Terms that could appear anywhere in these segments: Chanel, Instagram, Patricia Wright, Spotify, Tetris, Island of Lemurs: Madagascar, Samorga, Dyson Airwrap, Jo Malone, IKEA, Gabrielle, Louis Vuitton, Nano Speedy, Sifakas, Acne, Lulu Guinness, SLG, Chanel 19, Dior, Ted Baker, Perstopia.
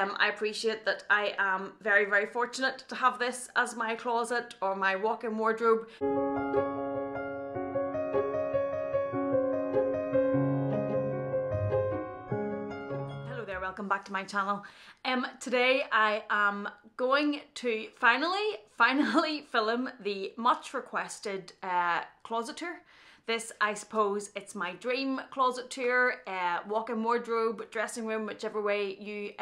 I appreciate that I am very, very fortunate to have this as my closet or my walk-in wardrobe. Welcome back to my channel. Today I am going to finally film the much requested closet tour. This, I suppose, it's my dream closet tour, walk-in wardrobe, dressing room, whichever way you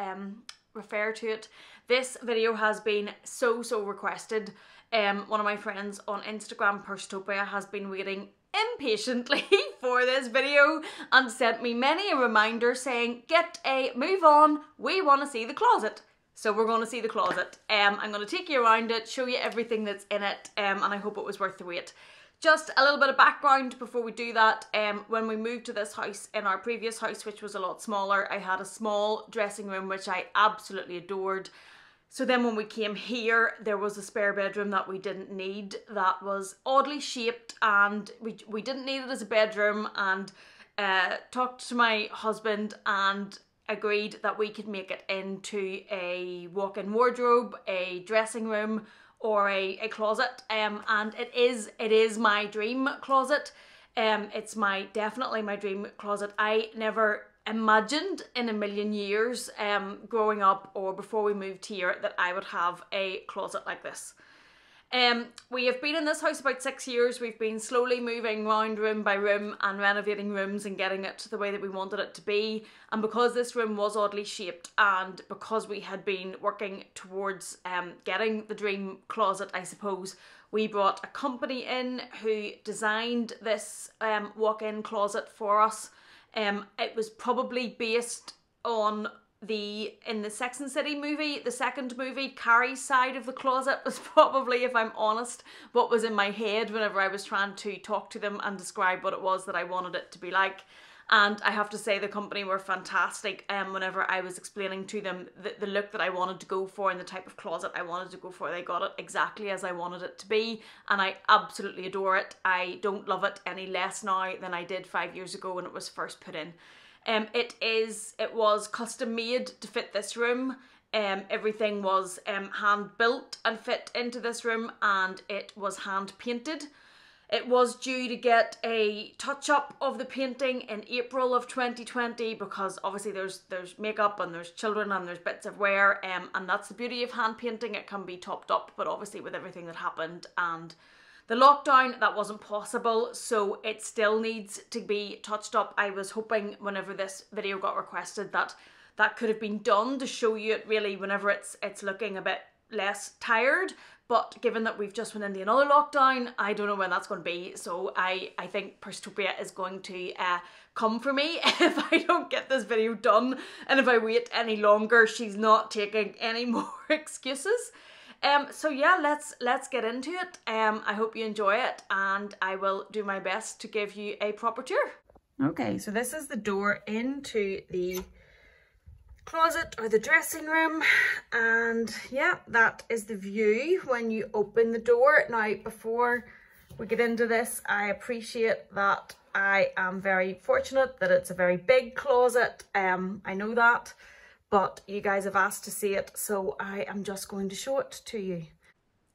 refer to it. This video has been so requested. One of my friends on Instagram, Perstopia, has been waiting impatiently for this video and sent me many a reminder saying, get a move on, we want to see the closet. So we're going to see the closet. I'm going to take you around it, show you everything that's in it, and I hope it was worth the wait. Just a little bit of background before we do that. When we moved to this house, in our previous house, which was a lot smaller, I had a small dressing room which I absolutely adored. So then when we came here, there was a spare bedroom that we didn't need, that was oddly shaped, and we didn't need it as a bedroom, and talked to my husband and agreed that we could make it into a walk-in wardrobe, a dressing room, or a closet. And it is my dream closet. It's definitely my dream closet. I never imagined in a million years growing up or before we moved here that I would have a closet like this. We have been in this house about 6 years. We've been slowly moving round room by room and renovating rooms and getting it the way that we wanted it to be. And because this room was oddly shaped and because we had been working towards getting the dream closet, I suppose, we brought a company in who designed this walk-in closet for us. It was probably based on in the Sex and City movie, the second movie. Carrie's side of the closet was probably, if I'm honest, what was in my head whenever I was trying to talk to them and describe what it was that I wanted it to be like. And I have to say the company were fantastic whenever I was explaining to them the look that I wanted to go for and the type of closet I wanted to go for. They got it exactly as I wanted it to be, and I absolutely adore it. I don't love it any less now than I did 5 years ago when it was first put in. It was custom made to fit this room. Everything was hand built and fit into this room, and it was hand painted. It was due to get a touch-up of the painting in April of 2020 because obviously there's makeup and there's children and there's bits of wear, and that's the beauty of hand painting. It can be topped up, but obviously with everything that happened and the lockdown, that wasn't possible, so it still needs to be touched up. I was hoping whenever this video got requested that could have been done to show you it really whenever it's looking a bit less tired, but given that we've just went into another lockdown, I don't know when that's going to be, so I think Perstopia is going to come for me if I don't get this video done, and if I wait any longer, she's not taking any more excuses. So yeah, let's get into it. I hope you enjoy it, and I will do my best to give you a proper tour. Okay, so this is the door into the closet or the dressing room, and yeah, that is the view when you open the door. Now, before we get into this, I appreciate that I am very fortunate that it's a very big closet. I know that, but you guys have asked to see it, so I am just going to show it to you.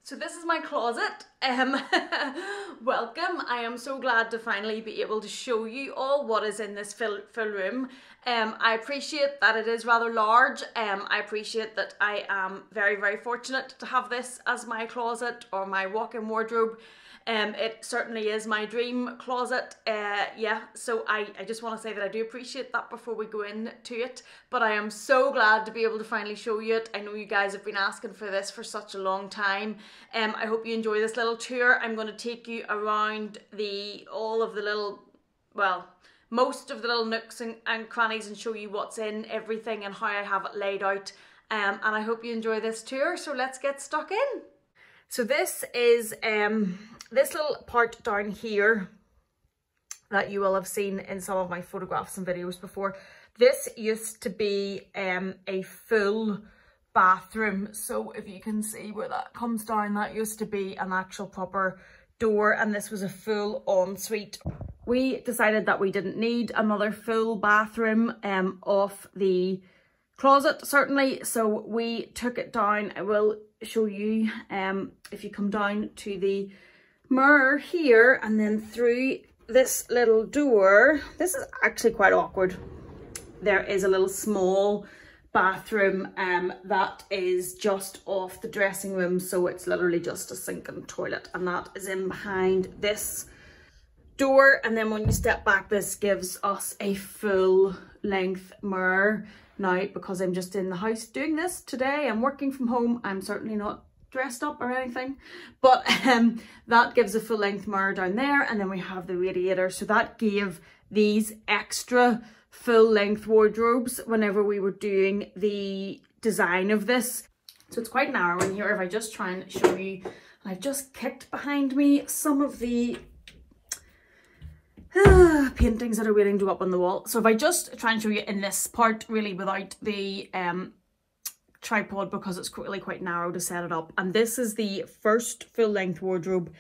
So this is my closet. Welcome. I am so glad to finally be able to show you all what is in this full room. I appreciate that it is rather large. I appreciate that I am very fortunate to have this as my closet or my walk-in wardrobe. It certainly is my dream closet. Yeah, so I just want to say that I do appreciate that before we go into it, but I am so glad to be able to finally show you it. I know you guys have been asking for this for such a long time. I hope you enjoy this little tour. I'm going to take you around most of the little nooks and crannies and show you what's in everything and how I have it laid out. And I hope you enjoy this tour, so let's get stuck in. So this is this little part down here that you will have seen in some of my photographs and videos before. This used to be a full bathroom. So if you can see where that comes down, that used to be an actual proper door, and this was a full ensuite. We decided that we didn't need another full bathroom off the closet, certainly. So we took it down. I will show you if you come down to the mirror here and then through this little door. This is actually quite awkward. There is a little small bathroom that is just off the dressing room, so it's literally just a sink and toilet, and that is in behind this door. And then when you step back, this gives us a full length mirror. Now, because I'm just in the house doing this today, I'm working from home, I'm certainly not dressed up or anything, but that gives a full length mirror down there. And then we have the radiator, so that gave these extra full length wardrobes whenever we were doing the design of this. So it's quite narrow in here. If I just try and show you, I've just kicked behind me some of the paintings that are waiting to go up on the wall. So if I just try and show you in this part, really without the tripod, because it's really quite narrow to set it up. And this is the first full length wardrobe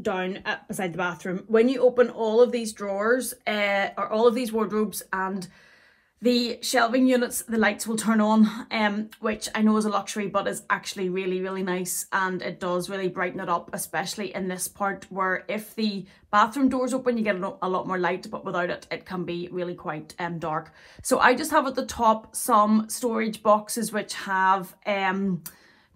down beside the bathroom. When you open all of these drawers or all of these wardrobes and the shelving units, the lights will turn on, which I know is a luxury, but is actually really, really nice. And it does really brighten it up, especially in this part where if the bathroom doors open, you get a lot more light, but without it, it can be really quite dark. So I just have at the top some storage boxes which have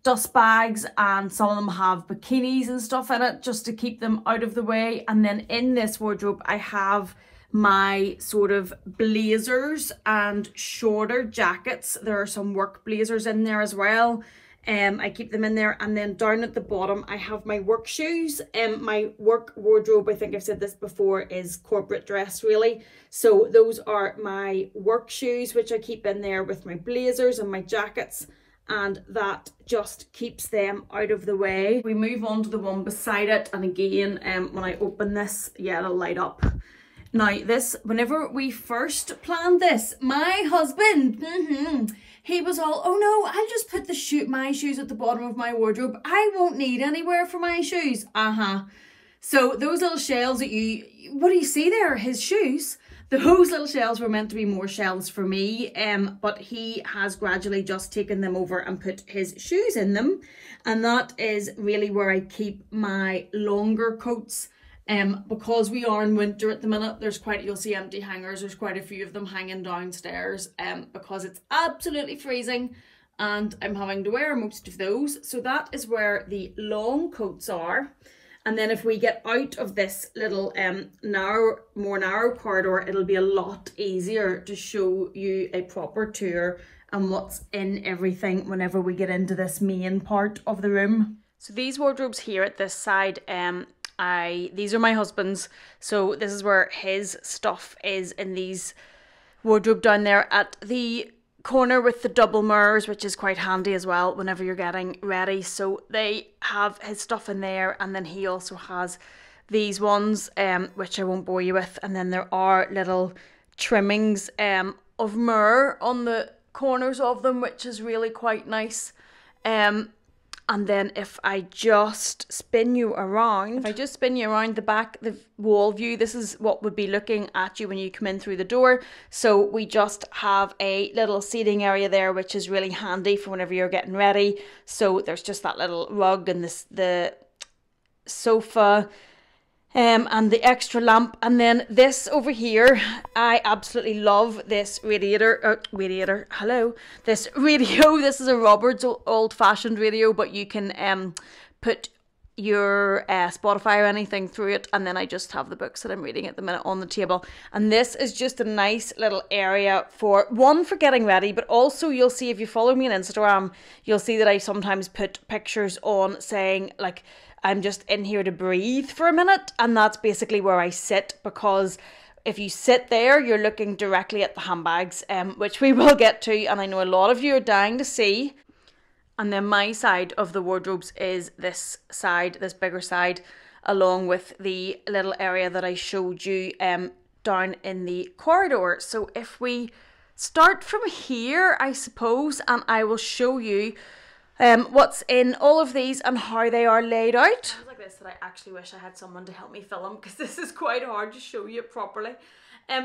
dust bags, and some of them have bikinis and stuff in it just to keep them out of the way. And then in this wardrobe I have my sort of blazers and shorter jackets. There are some work blazers in there as well, and I keep them in there. And then down at the bottom I have my work shoes. And my work wardrobe, I think I've said this before, is corporate dress really, so those are my work shoes which I keep in there with my blazers and my jackets, and that just keeps them out of the way. We move on to the one beside it, and again when I open this, yeah, it'll light up. Now this, whenever we first planned this, my husband, he was all, oh no, I'll just put my shoes at the bottom of my wardrobe, I won't need anywhere for my shoes. So those little shelves that what do you see there, his shoes. Those little shelves were meant to be more shelves for me, but he has gradually just taken them over and put his shoes in them. And that is really where I keep my longer coats, because we are in winter at the minute. You'll see empty hangers, there's quite a few of them hanging downstairs, because it's absolutely freezing and I'm having to wear most of those. So that is where the long coats are. And then if we get out of this little more narrow corridor, it'll be a lot easier to show you a proper tour and what's in everything whenever we get into this main part of the room. So these wardrobes here at this side, these are my husband's. So this is where his stuff is in these wardrobe down there at the corner with the double mirrors, which is quite handy as well whenever you're getting ready. So they have his stuff in there, and then he also has these ones, which I won't bore you with. And then there are little trimmings of mirror on the corners of them, which is really quite nice. And then if I just spin you around, the back, the wall view, this is what would be looking at you when you come in through the door. So we just have a little seating area there, which is really handy for whenever you're getting ready. So there's just that little rug and the sofa, and the extra lamp. And then this over here, I absolutely love this radio. This is a Robert's old-fashioned radio, but you can put your Spotify or anything through it. And then I just have the books that I'm reading at the minute on the table. And this is just a nice little area for one, for getting ready, but also you'll see, if you follow me on Instagram, you'll see that I sometimes put pictures on saying like, I'm just in here to breathe for a minute. And that's basically where I sit, because if you sit there, you're looking directly at the handbags, which we will get to, and I know a lot of you are dying to see. And then my side of the wardrobes is this side, this bigger side, along with the little area that I showed you down in the corridor. So if we start from here, I suppose, and I will show you what's in all of these and how they are laid out. Sounds like this that I actually wish I had someone to help me film, because this is quite hard to show you properly.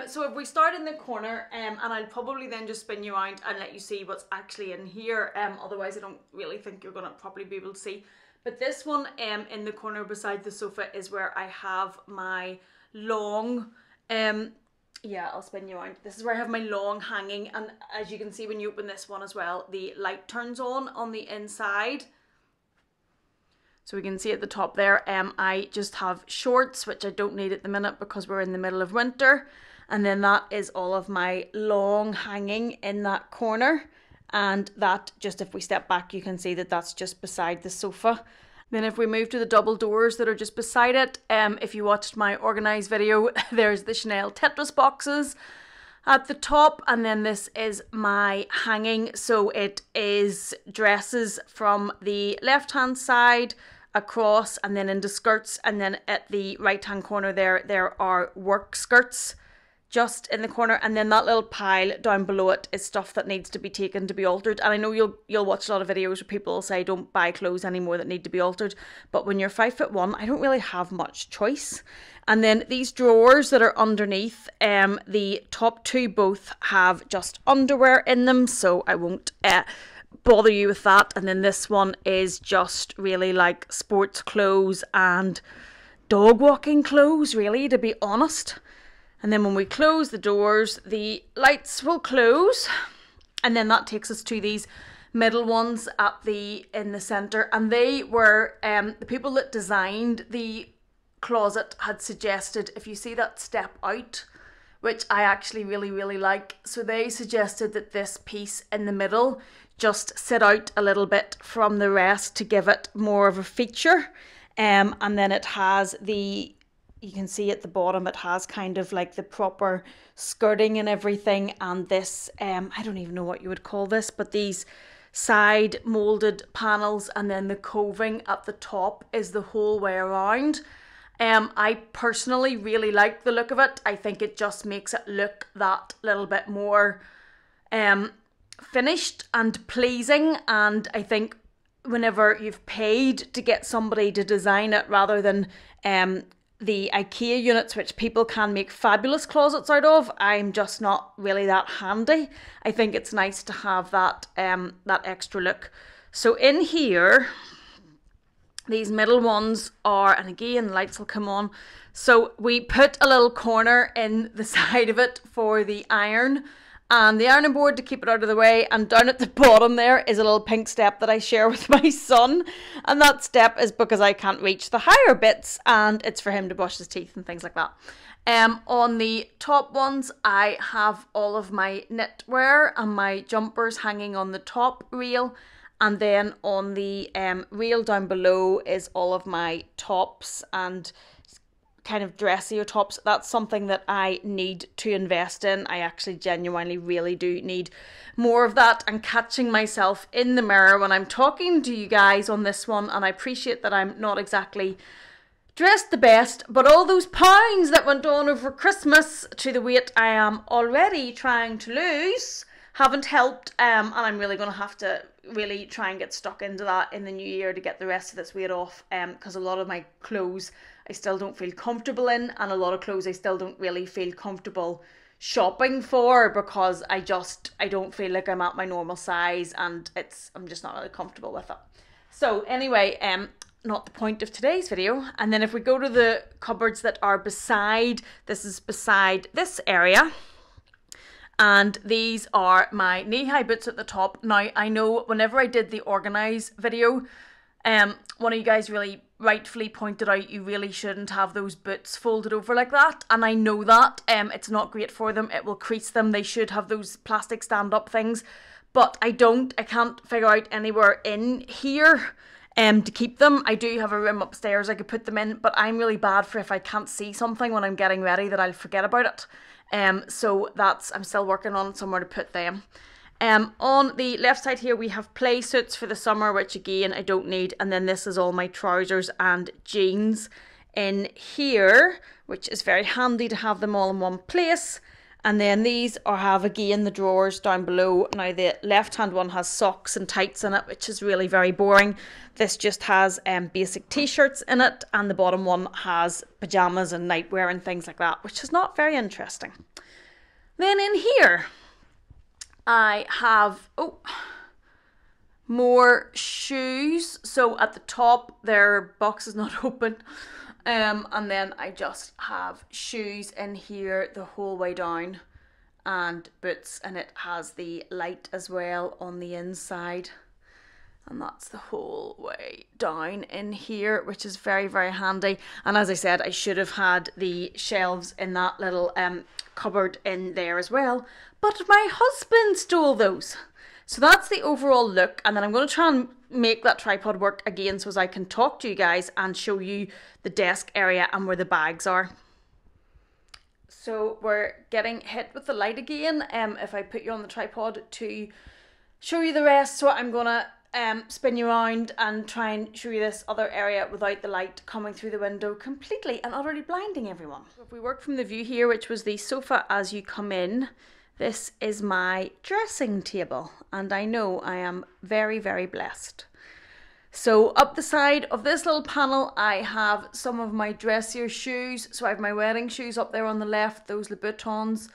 So if we start in the corner, and I'll probably then just spin you around and let you see what's actually in here. Otherwise I don't really think you're gonna probably be able to see. But this one in the corner beside the sofa is where I have my long, yeah, I'll spin you around. This is where I have my long hanging, and as you can see when you open this one as well, the light turns on the inside. So we can see at the top there, I just have shorts, which I don't need at the minute because we're in the middle of winter. And then that is all of my long hanging in that corner. And that, just if we step back, you can see that that's just beside the sofa. Then if we move to the double doors that are just beside it, if you watched my organised video, there's the Chanel Tetris boxes at the top, and then this is my hanging. So it is dresses from the left-hand side across and then into skirts, and then at the right-hand corner there are work skirts just in the corner, and then that little pile down below it is stuff that needs to be taken to be altered. And I know you'll watch a lot of videos where people say don't buy clothes anymore that need to be altered, but when you're 5'1", I don't really have much choice. And then these drawers that are underneath, the top two both have just underwear in them, so I won't bother you with that. And then this one is just really like sports clothes and dog walking clothes, really, to be honest. And then when we close the doors, the lights will close. And then that takes us to these middle ones at the in the centre. And they were, the people that designed the closet had suggested, if you see that step out, which I actually really, really like. So they suggested that this piece in the middle just sit out a little bit from the rest to give it more of a feature. And then it has the... You can see at the bottom it has kind of like the proper skirting and everything, and this, I don't even know what you would call this, but these side molded panels, and then the coving at the top is the whole way around. I personally really like the look of it. I think it just makes it look that little bit more finished and pleasing, and I think whenever you've paid to get somebody to design it rather than the IKEA units, which people can make fabulous closets out of, I'm just not really that handy. I think it's nice to have that that extra look. So in here, these middle ones are, and again, the lights will come on. So we put a little corner in the side of it for the iron and the ironing board to keep it out of the way. And down at the bottom there is a little pink step that I share with my son. And that step is because I can't reach the higher bits, and it's for him to brush his teeth and things like that. On the top ones, I have all of my knitwear and my jumpers hanging on the top rail. And then on the rail down below is all of my tops and kind of dressier tops. That's something that I need to invest in. I actually genuinely really do need more of that, and catching myself in the mirror when I'm talking to you guys on this one. And I appreciate that I'm not exactly dressed the best, but all those pounds that went on over Christmas to the weight I am already trying to lose haven't helped, and I'm really going to have to really try and get stuck into that in the new year to get the rest of this weight off, because a lot of my clothes I still don't feel comfortable in, and a lot of clothes I still don't really feel comfortable shopping for, because I don't feel like I'm at my normal size, and I'm just not really comfortable with it. So anyway, not the point of today's video. And then if we go to the cupboards that are beside, this is beside this area. And these are my knee-high boots at the top. Now, I know whenever I did the organise video, one of you guys really rightfully pointed out you really shouldn't have those boots folded over like that. And I know that. It's not great for them. It will crease them. They should have those plastic stand-up things. But I can't figure out anywhere in here to keep them. I do have a room upstairs I could put them in, but I'm really bad for if I can't see something when I'm getting ready that I'll forget about it. So that's, I'm still working on somewhere to put them. On the left side here, we have play suits for the summer, which again, I don't need. And then this is all my trousers and jeans in here, which is very handy to have them all in one place. And then these I have again the drawers down below. Now the left hand one has socks and tights in it, which is really very boring. This just has basic t-shirts in it, and the bottom one has pajamas and nightwear and things like that, which is not very interesting. Then in here I have more shoes. So at the top their box is not open. And then I just have shoes in here the whole way down, and boots, and it has the light as well on the inside, and that's the whole way down in here, which is very, very handy. And as I said, I should have had the shelves in that little cupboard in there as well, but my husband stole those. So that's the overall look, and then I'm going to try and make that tripod work again so as I can talk to you guys and show you the desk area and where the bags are. So we're getting hit with the light again, if I put you on the tripod to show you the rest. So I'm going to spin you around and try and show you this other area without the light coming through the window completely and utterly blinding everyone. So if we work from the view here, which was the sofa as you come in, this is my dressing table, and I know I am very, very blessed. So up the side of this little panel, I have some of my dressier shoes. So I have my wedding shoes up there on the left, those Louis Vuittons.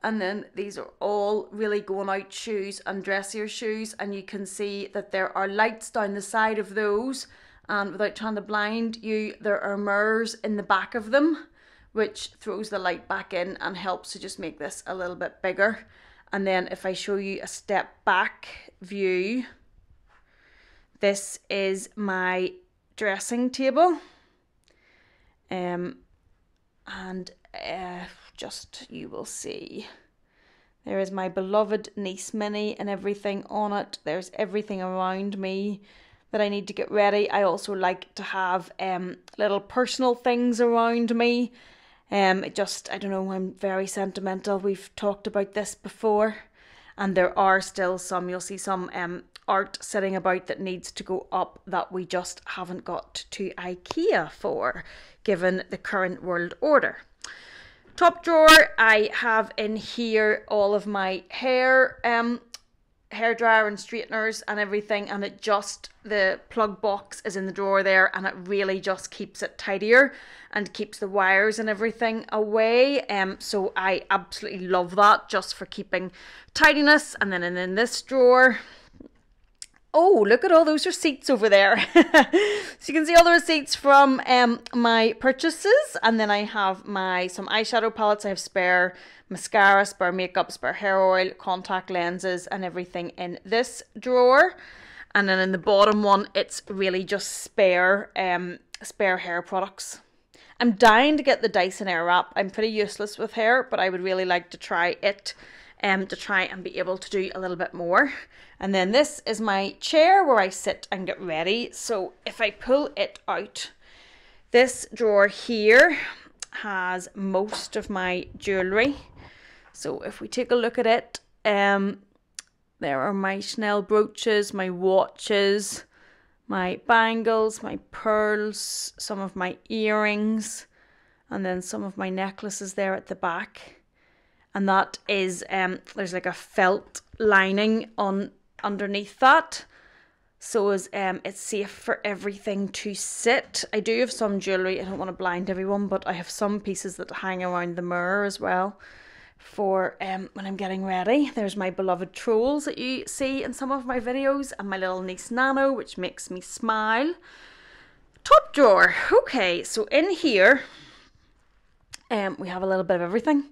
And then these are all really going out shoes and dressier shoes. And you can see that there are lights down the side of those. And without trying to blind you, there are mirrors in the back of them, which throws the light back in and helps to just make this a little bit bigger. And then if I show you a step back view, this is my dressing table. Just, you will see, there is my beloved niece Minnie and everything on it. There's everything around me that I need to get ready. I also like to have little personal things around me. It just, I don't know, I'm very sentimental. We've talked about this before, and there are still some, you'll see some art sitting about that needs to go up that we just haven't got to IKEA for, given the current world order. Top drawer, I have in here all of my hair, hairdryer and straighteners and everything, and it just, the plug box is in the drawer there, and it really just keeps it tidier and keeps the wires and everything away. So I absolutely love that, just for keeping tidiness. And then in this drawer, oh, look at all those receipts over there. So you can see all the receipts from my purchases. And then I have my, some eyeshadow palettes. I have spare mascara, spare makeup, spare hair oil, contact lenses, and everything in this drawer. And then in the bottom one, it's really just spare, spare hair products. I'm dying to get the Dyson Airwrap. I'm pretty useless with hair, but I would really like to try it. To try and be able to do a little bit more. And then this is my chair where I sit and get ready. So if I pull it out, this drawer here has most of my jewellery. So if we take a look at it, there are my Chanel brooches, my watches, my bangles, my pearls, some of my earrings, and then some of my necklaces there at the back. And that is, there's like a felt lining on underneath that, so as it's safe for everything to sit. I do have some jewellery, I don't want to blind everyone, but I have some pieces that hang around the mirror as well for when I'm getting ready. There's my beloved trolls that you see in some of my videos, and my little niece Nano, which makes me smile. Top drawer. Okay, so in here we have a little bit of everything.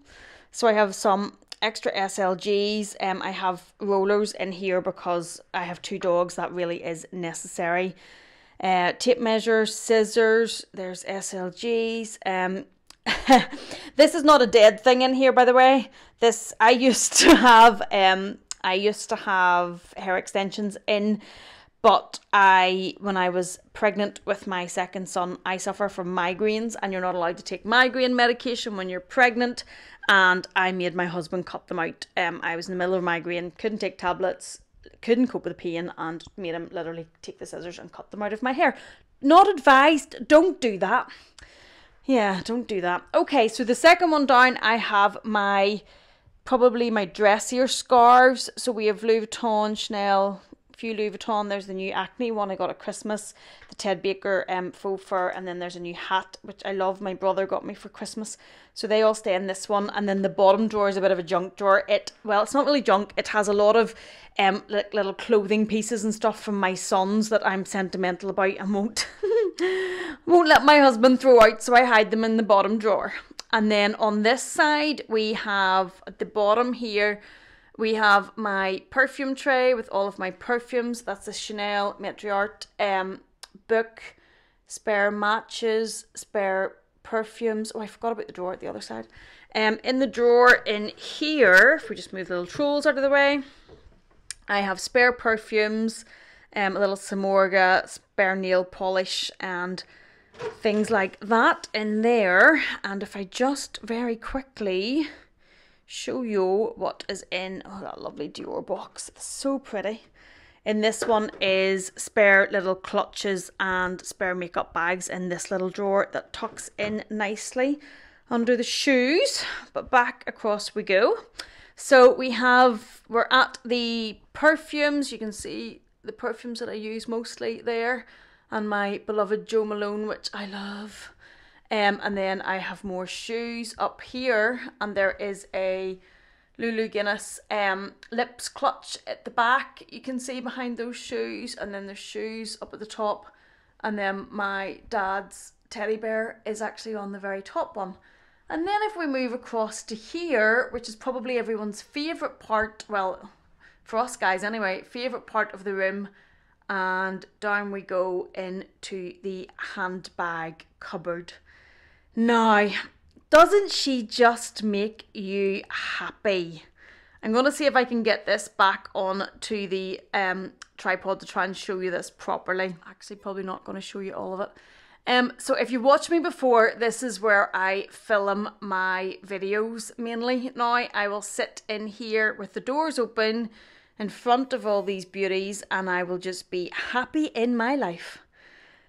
So I have some extra SLGs, I have rollers in here because I have two dogs, that really is necessary. Tape measures, scissors, there's SLGs. This is not a dead thing in here, by the way. This, I used to have hair extensions in, but when I was pregnant with my second son, I suffer from migraines, and you're not allowed to take migraine medication when you're pregnant. And I made my husband cut them out. I was in the middle of a migraine, couldn't take tablets, couldn't cope with the pain, and made him literally take the scissors and cut them out of my hair. Not advised. Don't do that. Yeah, don't do that. Okay, so the second one down, I have my Probably my dressier scarves. So we have Louis Vuitton, Chanel, a few Louis Vuitton. There's the new Acne one I got at Christmas, the Ted Baker faux fur, and then there's a new hat, which I love. My brother got me for Christmas. So they all stay in this one. And then the bottom drawer is a bit of a junk drawer. Well, it's not really junk. It has a lot of like little clothing pieces and stuff from my sons that I'm sentimental about and won't let my husband throw out. So I hide them in the bottom drawer. And then on this side, we have, at the bottom here, we have my perfume tray with all of my perfumes. That's a Chanel Matriarch book, spare matches, spare perfumes. Oh, I forgot about the drawer at the other side. In the drawer in here, if we just move the little trolls out of the way, I have spare perfumes, a little Samorga, spare nail polish, and things like that in there. And if I just very quickly show you what is in, oh, that lovely Dior box, it's so pretty. In this one is spare little clutches and spare makeup bags in this little drawer that tucks in nicely under the shoes. But back across we go. So we're at the perfumes. You can see the perfumes that I use mostly there, and my beloved Jo Malone, which I love. And then I have more shoes up here, and there is a Lulu Guinness lips clutch at the back, you can see behind those shoes, and then there's shoes up at the top, and then my dad's teddy bear is actually on the very top one. And then if we move across to here, which is probably everyone's favourite part, well, for us guys anyway, favourite part of the room, and down we go into the handbag cupboard. Now, doesn't she just make you happy? I'm going to see if I can get this back on to the tripod to try and show you this properly. Actually, probably not going to show you all of it. So if you watched me before, this is where I film my videos mainly. Now, I will sit in here with the doors open in front of all these beauties, and I will just be happy in my life.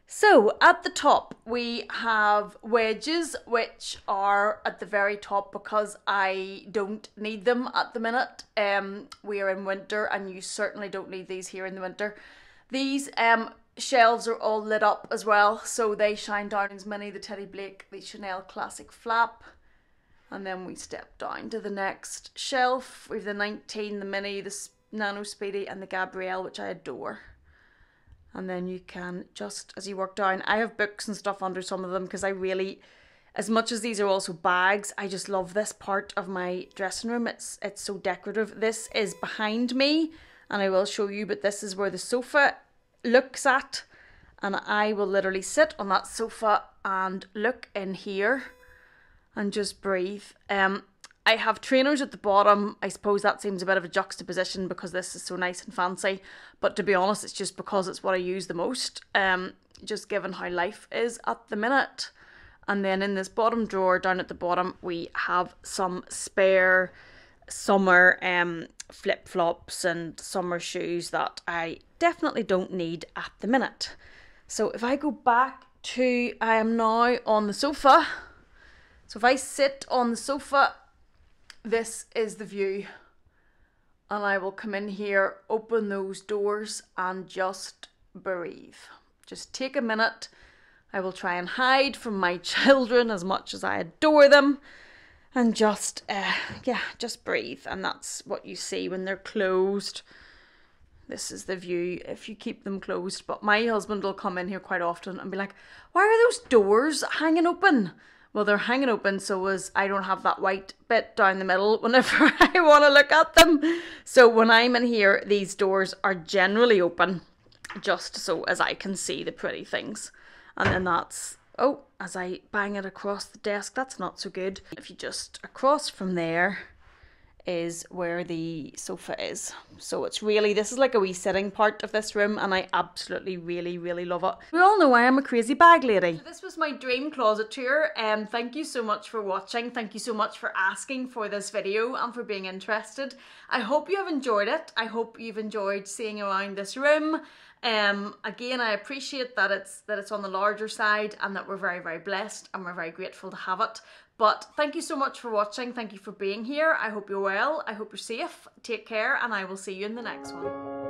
So at the top we have wedges, which are at the very top because I don't need them at the minute. We are in winter and you certainly don't need these here in the winter. These shelves are all lit up as well, so they shine down as many, the Teddy Blake, the Chanel classic flap. And then we step down to the next shelf. We have the 19, the Mini, the Nano Speedy, and the Gabrielle, which I adore. And then you can just, as you work down, I have books and stuff under some of them because I really, as much as these are also bags, I just love this part of my dressing room. It's so decorative. This is behind me and I will show you, but this is where the sofa looks at, and I will literally sit on that sofa and look in here and just breathe. I have trainers at the bottom. I suppose that seems a bit of a juxtaposition because this is so nice and fancy, but to be honest, it's just because it's what I use the most, just given how life is at the minute. And then in this bottom drawer down at the bottom, we have some spare summer flip-flops and summer shoes that I definitely don't need at the minute. So if I go back to, I am now on the sofa. So if I sit on the sofa, this is the view, and I will come in here, open those doors and just breathe. Just take a minute. I will try and hide from my children as much as I adore them, and just, yeah, just breathe. And that's what you see when they're closed. This is the view if you keep them closed. But my husband will come in here quite often and be like, why are those doors hanging open? Well, they're hanging open so as I don't have that white bit down the middle whenever I want to look at them. So when I'm in here, these doors are generally open just so as I can see the pretty things. And then that's, oh, as I bang it across the desk, that's not so good. If you just across from there is where the sofa is. So it's really, this is like a wee sitting part of this room, and I absolutely really love it. We all know I am a crazy bag lady. So this was my dream closet tour. Thank you so much for watching. Thank you so much for asking for this video and for being interested. I hope you have enjoyed it. I hope you've enjoyed seeing around this room. Again, I appreciate that it's on the larger side and that we're very, very blessed and we're very grateful to have it. But thank you so much for watching. Thank you for being here. I hope you're well. I hope you're safe. Take care, and I will see you in the next one.